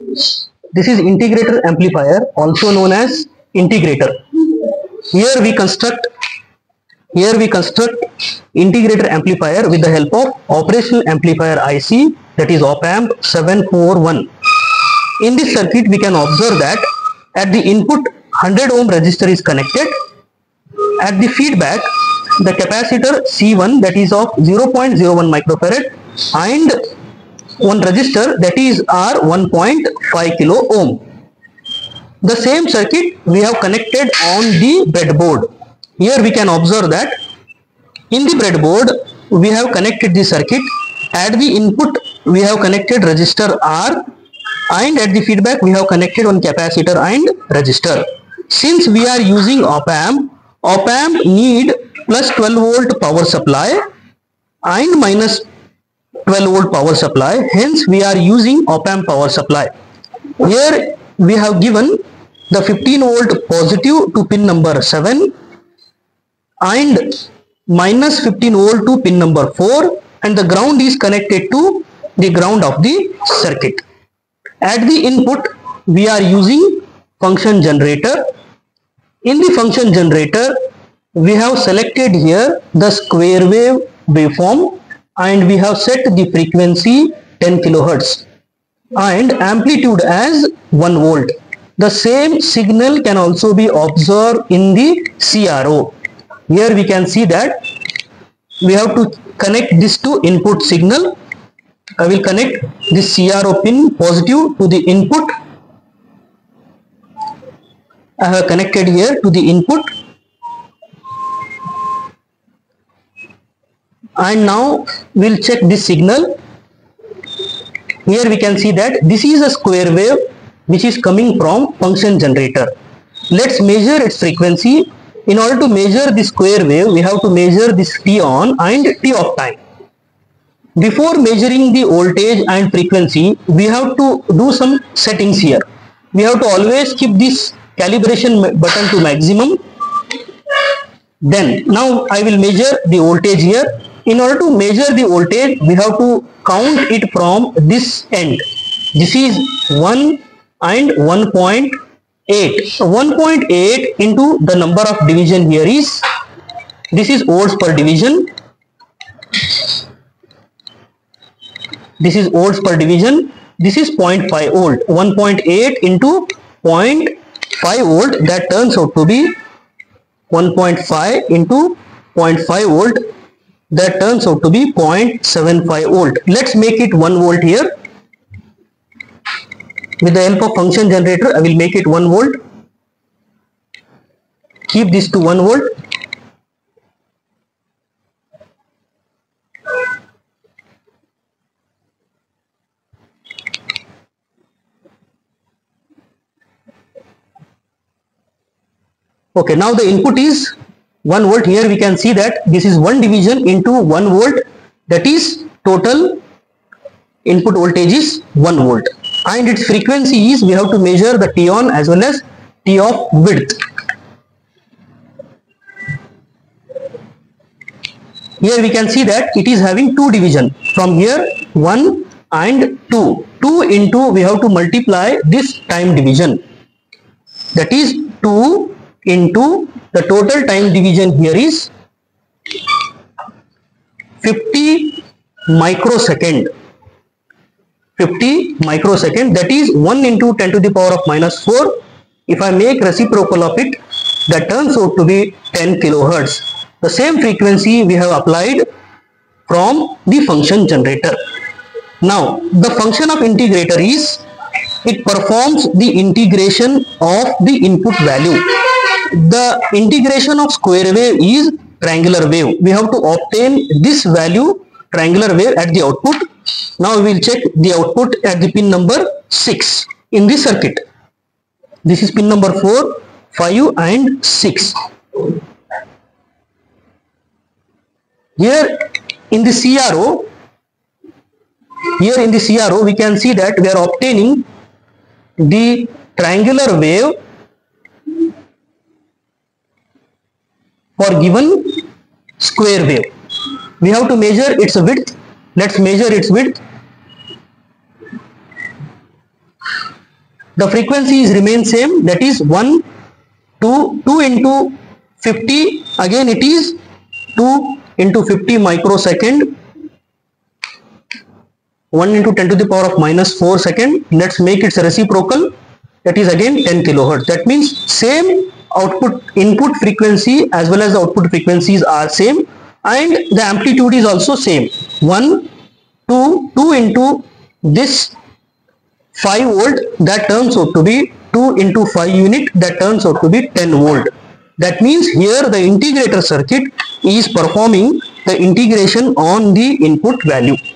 This is integrator amplifier, also known as integrator. Here we construct integrator amplifier with the help of operational amplifier IC, that is Op-Amp 741. In this circuit, we can observe that at the input 100 ohm resistor is connected. At the feedback, the capacitor C1, that is of 0.01 microfarad, and one resistor, that is R 1.5 kilo ohm. The same circuit we have connected on the breadboard. Here we can observe that in the breadboard we have connected the circuit. At the input we have connected resistor R, and at the feedback we have connected one capacitor and resistor. Since we are using op-amp need plus 12 volt power supply and minus 12 volt power supply, hence we are using op-amp power supply. Here we have given the 15 volt positive to pin number 7 and minus 15 volt to pin number 4, and the ground is connected to the ground of the circuit. At the input we are using function generator. In the function generator we have selected here the square wave waveform, and we have set the frequency 10 kilohertz and amplitude as 1 volt. The same signal can also be observed in the CRO. Here we can see that we have to connect this to input signal. I will connect this CRO pin positive to the input. I have connected here to the input. And now we'll check this signal. Here we can see that this is a square wave which is coming from function generator. Let's measure its frequency. In order to measure the square wave, we have to measure this T on and T off time. Before measuring the voltage and frequency, we have to do some settings here. We have to always keep this calibration button to maximum. Then now I will measure the voltage here. In order to measure the voltage, we have to count it from this end. This is 1 and 1.8. 1.8 into the number of division here is, this is volts per division. This is volts per division. This is 0.5 volt. 1.8 into 0.5 volt, that turns out to be 1.5 into 0.5 volt, that turns out to be 0.75 volt. Let's make it 1 volt here. With the help of function generator, I will make it 1 volt. Keep this to 1 volt. Okay, now the input is 1 volt. Here we can see that this is 1 division into 1 volt. That is, total input voltage is 1 volt. And its frequency is, we have to measure the T on as well as T off width. Here we can see that it is having 2 division. From here 1 and 2. 2 into, we have to multiply this time division. That is 2 into the total time division here is 50 microsecond. 50 microsecond, that is 1 into 10 to the power of minus 4. If I make reciprocal of it, that turns out to be 10 kilohertz. The same frequency we have applied from the function generator. Now the function of integrator is, it performs the integration of the input value. The integration of square wave is triangular wave. We have to obtain this value, triangular wave, at the output. Now we will check the output at the pin number 6 in this circuit. This is pin number 4, 5 and 6. Here in the CRO, we can see that we are obtaining the triangular wave for given square wave. We have to measure its width. Let's measure its width. the frequency is remain same, that is 2 into 50, again it is 2 into 50 microsecond, 1 into 10 to the power of minus 4 second. Let's make its reciprocal, that is again 10 kilohertz. That means same output input frequency as well as the output frequencies are same, and the amplitude is also same, 2 into this 5 volt that turns out to be 2 into 5 unit, that turns out to be 10 volt. That means here the integrator circuit is performing the integration on the input value.